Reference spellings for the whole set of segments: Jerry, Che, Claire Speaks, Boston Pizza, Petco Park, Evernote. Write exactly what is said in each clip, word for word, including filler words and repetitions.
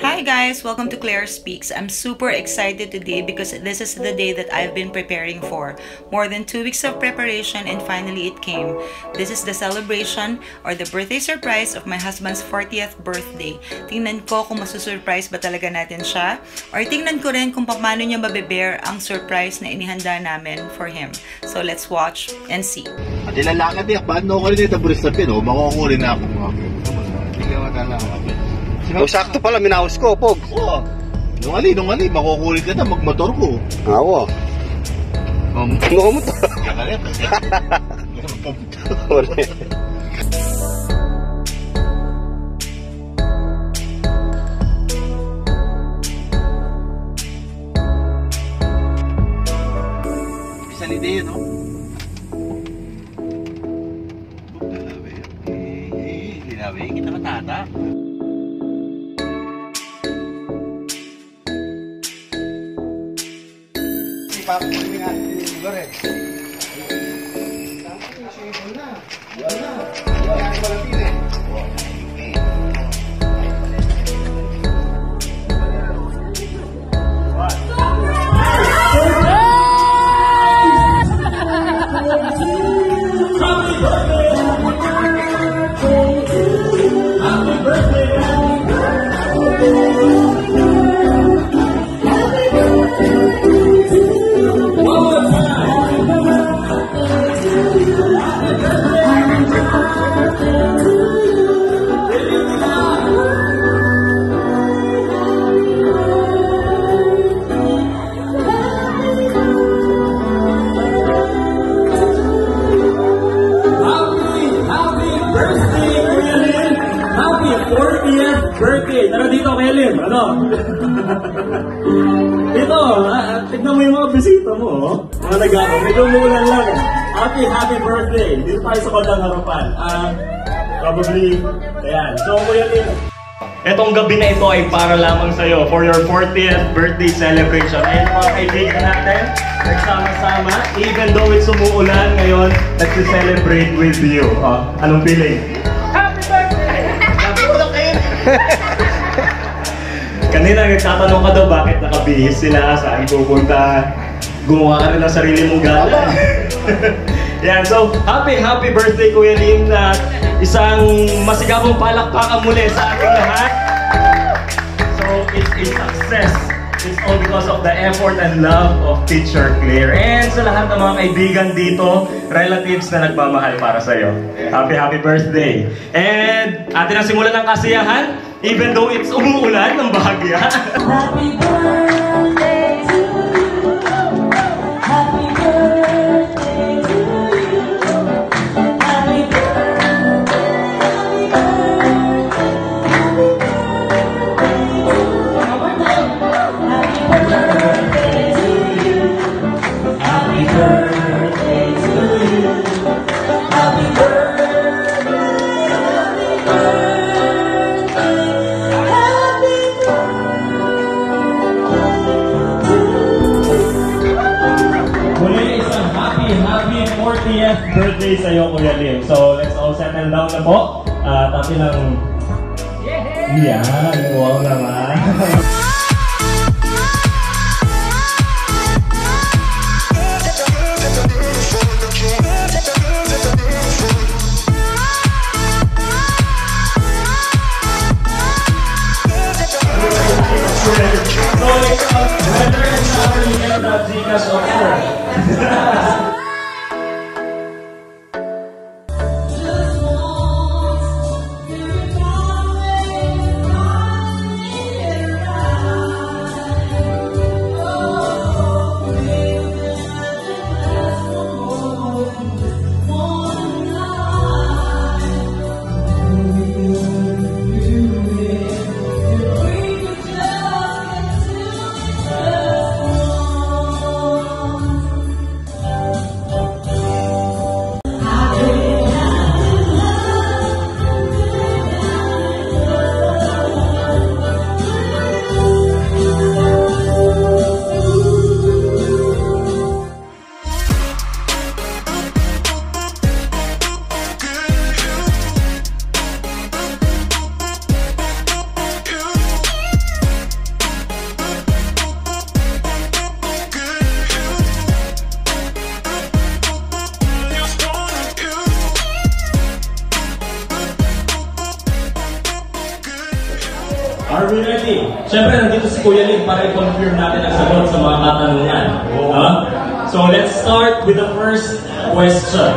Hi guys! Welcome to Claire Speaks. I'm super excited today because this is the day that I've been preparing for. More than two weeks of preparation and finally it came. This is the celebration or the birthday surprise of my husband's fortieth birthday. Tingnan ko kung masusurprise ba talaga natin siya or tingnan ko rin kung paano niya mabe-bear ang surprise na inihanda namin for him. So let's watch and see. Adela lang natin, paano ko rin ito buris na pin, makukuha rin ako. Hindi ko magalaman. O sakto pala, minaos ko, Pog. Oo. Nungali, nungali. Makukulit ka na, magmotor ko. Oo. Mukha mo to. Kakalit. Isang ideya, no? Hinabi, kita ka tata. Para kumingat yung lugar eh. Tapos yung shable na. Wala na. Wala na malapin eh. Birthday! Tara dito kay Lim! Ano? Dito! Tignan mo yung mga bisita mo, oh. Mga nagano, medyo mulan lang. Happy, happy birthday! Dito tayo sa kondang harapan. Uh, probably, ayan. So, Kuya Lim. Etong gabi na ito ay para lamang sa'yo for your fortieth birthday celebration. Ayan mga kaibigan natin, nagsama-sama. Even though it's sumuulan ngayon, nag-celebrate with you. Uh, anong feeling? Happy birthday! Kanina nagtatanong ka daw bakit nakabihis sila, saan pupunta, gumawa ka rin ang sarili mong gala. Yan, so happy happy birthday Kuya Lim, na isang masigabong palakpakan muli sa ating lahat. So it's a success. It's all because of the effort and love of Teacher Claire and sa lahat ng mga kaibigan dito, relatives na nagmamahal para sa'yo. Happy happy birthday. And atin ang simulan ng kasiyahan, even though it's umuulan ng bahagya. Happy birthday to you. Happy birthday to you. Happy birthday, happy birthday, happy birthday to you. Happy birthday to you. Happy birthday to you. Happy birthday. fortieth birthday sa'yo, Kuya Lim. So, let's all settle down na po. At uh, atin ang... Yeah! Yan! Wow naman! So, let's all settle down na po. Oh, Are we ready? Siyempre, nandito si Kuya Lin para i-confirm natin ang sagot sa mga katanungan. Huh? So, let's start with the first question.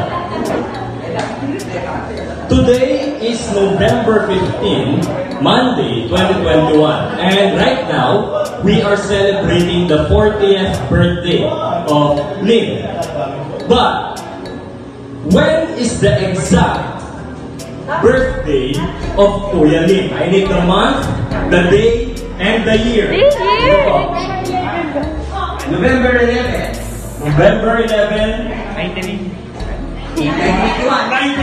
Today is November fifteenth, Monday, twenty twenty-one. And right now, we are celebrating the fortieth birthday of Lin. But, when is the exact birthday of Kuya Lin? I need the month, the day, and the year. This year? November eleventh. November eleventh. nineteen ninety-one.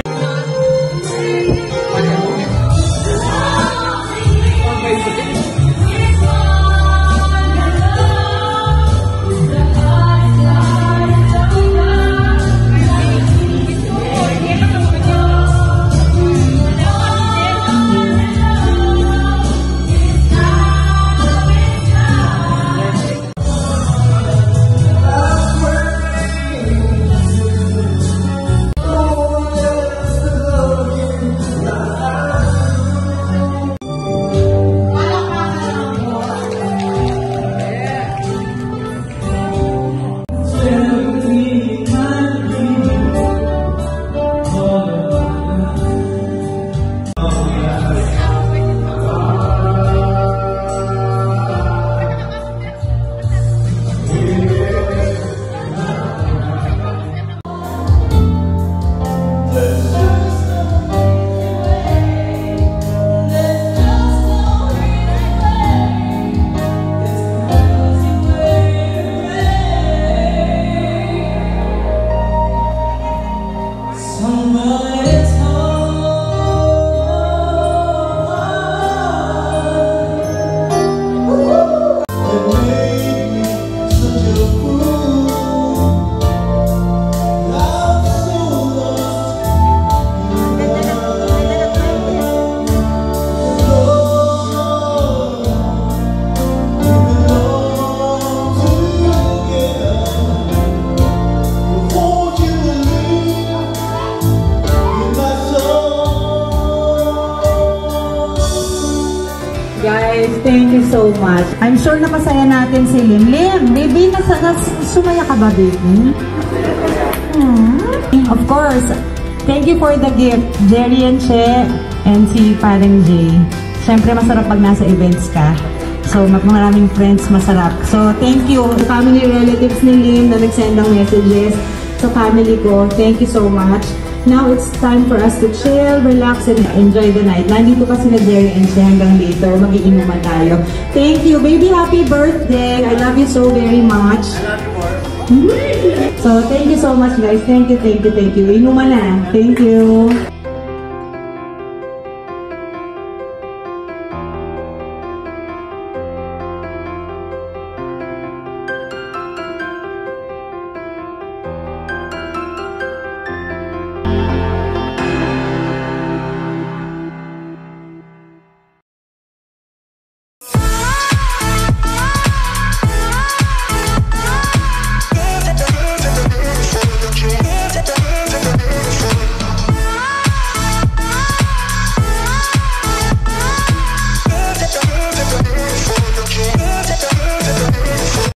Thank you so much. I'm sure na masaya natin si Lim. Lim, baby, nasa, nasa, sumaya ka ba, baby? Aww. Of course, thank you for the gift, Jerry and Che, and si Parang Jay. Siyempre, masarap pag nasa events ka. So, maraming friends, masarap. So, thank you. The family relatives ni Lim na nagsend ng messages sa family ko. Thank you so much. Now it's time for us to chill, relax, and enjoy the night. Nandito kasi na Jerry and Che hanggang later. Mag-iinuman tayo. Thank you, baby. Happy birthday. I love you so very much. I love you more. So, thank you so much, guys. Thank you, thank you, thank you. Inuman na. Thank you.